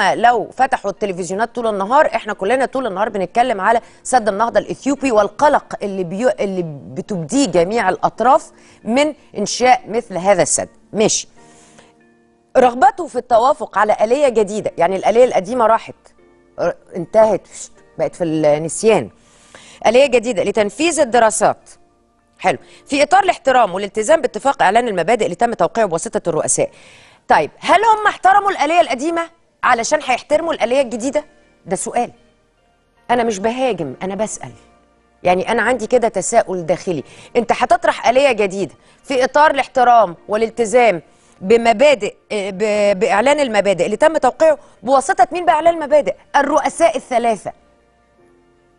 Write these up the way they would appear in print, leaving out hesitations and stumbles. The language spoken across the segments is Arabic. هم لو فتحوا التلفزيونات طول النهار، احنا كلنا طول النهار بنتكلم على سد النهضة الإثيوبي والقلق اللي بتبديه جميع الأطراف من إنشاء مثل هذا السد. ماشي، رغبته في التوافق على آلية جديدة، يعني الآلية القديمة راحت انتهت بقت في النسيان، آلية جديدة لتنفيذ الدراسات. حلو، في إطار الاحترام والالتزام باتفاق إعلان المبادئ اللي تم توقيعه بواسطة الرؤساء. طيب هل هم احترموا الآلية القديمة علشان هيحترموا الآلية الجديدة؟ ده سؤال. أنا مش بهاجم، أنا بسأل. يعني أنا عندي كده تساؤل داخلي، أنت هتطرح آلية جديدة في إطار الاحترام والالتزام بمبادئ بإعلان المبادئ اللي تم توقيعه بواسطة مين بإعلان المبادئ؟ الرؤساء الثلاثة.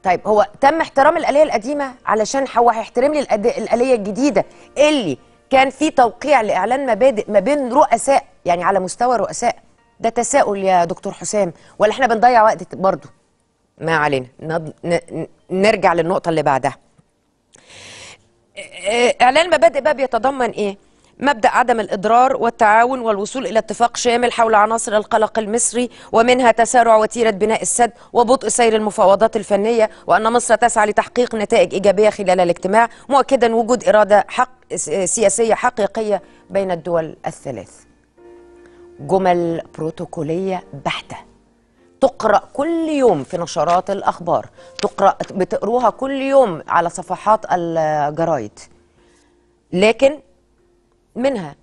طيب هو تم احترام الآلية القديمة علشان هو هيحترم لي الآلية الجديدة اللي كان في توقيع لإعلان مبادئ ما بين رؤساء، يعني على مستوى رؤساء. ده تساؤل يا دكتور حسام، ولا احنا بنضيع وقت برضه؟ ما علينا، نرجع للنقطة اللي بعدها. إعلان المبادئ بقى بيتضمن إيه؟ مبدأ عدم الإضرار والتعاون والوصول إلى اتفاق شامل حول عناصر القلق المصري، ومنها تسارع وتيرة بناء السد وبطء سير المفاوضات الفنية، وأن مصر تسعى لتحقيق نتائج إيجابية خلال الاجتماع، مؤكدا وجود إرادة سياسية حقيقية بين الدول الثلاث. جمل بروتوكولية بحتة تقرأ كل يوم في نشرات الأخبار، بتقروها كل يوم على صفحات الجرايد، لكن منها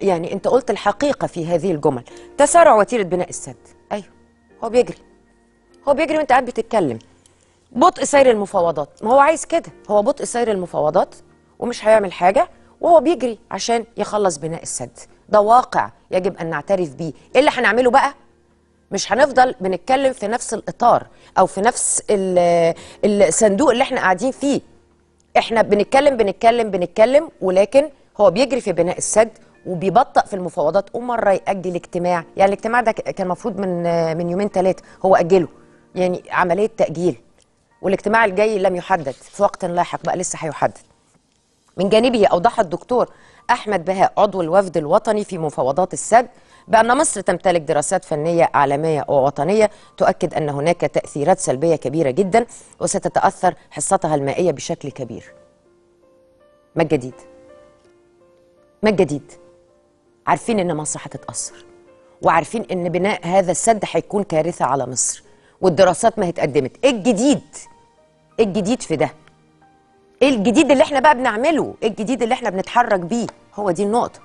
يعني انت قلت الحقيقة في هذه الجمل. تسارع وتيرة بناء السد، ايوه هو بيجري وانت قاعد بتتكلم. بطء سير المفاوضات، ما هو عايز كده، هو بطء سير المفاوضات ومش هيعمل حاجة وهو بيجري عشان يخلص بناء السد. ده واقع يجب أن نعترف بيه. إيه اللي هنعمله بقى؟ مش هنفضل بنتكلم في نفس الإطار أو في نفس الصندوق اللي احنا قاعدين فيه. احنا بنتكلم، ولكن هو بيجري في بناء السد وبيبطأ في المفاوضات، ومرة يأجل اجتماع. يعني الاجتماع ده كان المفروض من يومين ثلاثة، هو أجله، يعني عملية تأجيل، والاجتماع الجاي لم يحدد، في وقت لاحق بقى لسه هيحدد. من جانبه أوضح الدكتور أحمد بهاء عضو الوفد الوطني في مفاوضات السد بأن مصر تمتلك دراسات فنية عالمية ووطنية تؤكد أن هناك تأثيرات سلبية كبيرة جدا وستتأثر حصتها المائية بشكل كبير. ما الجديد؟ عارفين إن مصر هتتأثر، وعارفين إن بناء هذا السد هيكون كارثة على مصر، والدراسات ما اتقدمت. إيه الجديد في ده؟ إيه الجديد اللي إحنا بقى بنعمله؟ إيه الجديد اللي إحنا بنتحرك بيه؟ هو دي النقطة.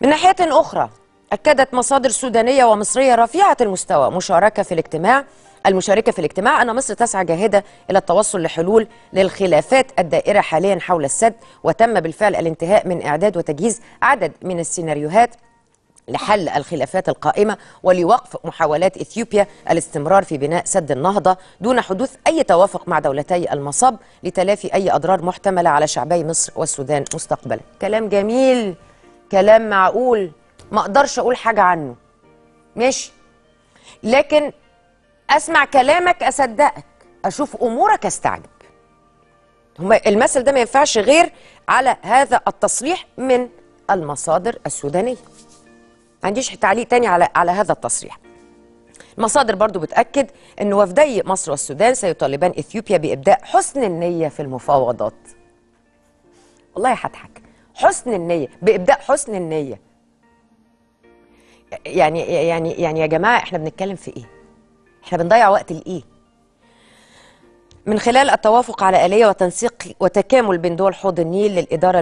من ناحية أخرى، أكدت مصادر سودانية ومصرية رفيعة المستوى المشاركة في الاجتماع أن مصر تسعى جاهدة إلى التوصل لحلول للخلافات الدائرة حاليا حول السد، وتم بالفعل الانتهاء من إعداد وتجهيز عدد من السيناريوهات لحل الخلافات القائمة ولوقف محاولات إثيوبيا الاستمرار في بناء سد النهضة دون حدوث أي توافق مع دولتي المصب لتلافي أي أضرار محتملة على شعبي مصر والسودان مستقبلا. كلام جميل، كلام معقول، ما أقدرش أقول حاجة عنه، ماشي، لكن أسمع كلامك أصدقك، أشوف أمورك أستعجب. المثل ده ما ينفعش غير على هذا التصريح من المصادر السودانية. ما عنديش تعليق تاني على هذا التصريح. المصادر برضو بتأكد أن وفدي مصر والسودان سيطالبان إثيوبيا بإبداء حسن النية في المفاوضات. والله هضحك، حسن النية، بإبداء حسن النية. يعني يا جماعة احنا بنتكلم في إيه؟ احنا بنضيع وقت لإيه؟ من خلال التوافق على آلية وتنسيق وتكامل بين دول حوض النيل للإدارة